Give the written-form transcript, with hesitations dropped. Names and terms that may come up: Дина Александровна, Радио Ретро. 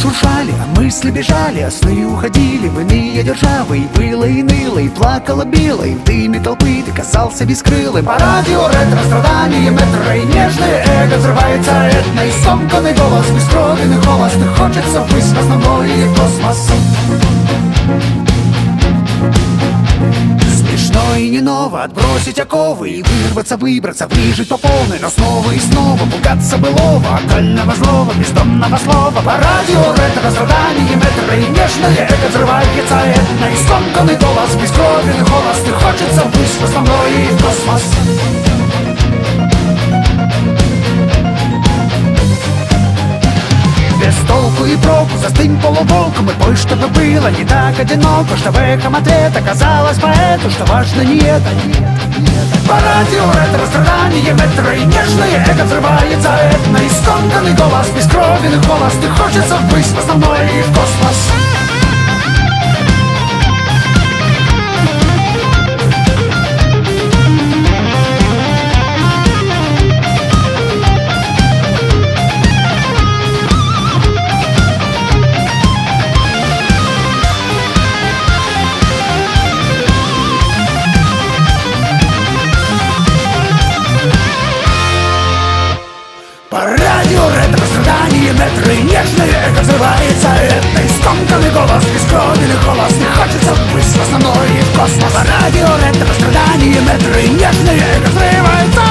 шуршали, а мысли бежали, а сны уходили в иные державы. И было, и ныло, и плакало, било, и в дыме толпы ты казался бескрылым. По радио ретро страдания метро и нежное эго взрывается этно, и сомканный голос, бескровен и холостый, хочется высь в основной космос. Но и не ново отбросить оковы и вырваться, выбраться, выжить по полной, но снова и снова пугаться былого, окольного злого, бездомного слова. По радио ретро страдания метро и нежное эго взрывается этно, и скомканный голос, бескровен и холостый, хочется ввысь в основной космос. Толку и проку, застынь полуволком, и бой, чтобы было не так одиноко, что в эхом ответа казалось поэту, что важно не это, не это, не это. По радио ретро страдания метро и нежное эго взрывается этно, и скомканный голос, бескровен и холостый, хочется ввысь в основной космос. Метро и нежное эго взрывается этно, и скомканный голос, бескровен и холостый, хочется ввысь в основной космос. По радио ретро страдания метро и нежное эго взрывается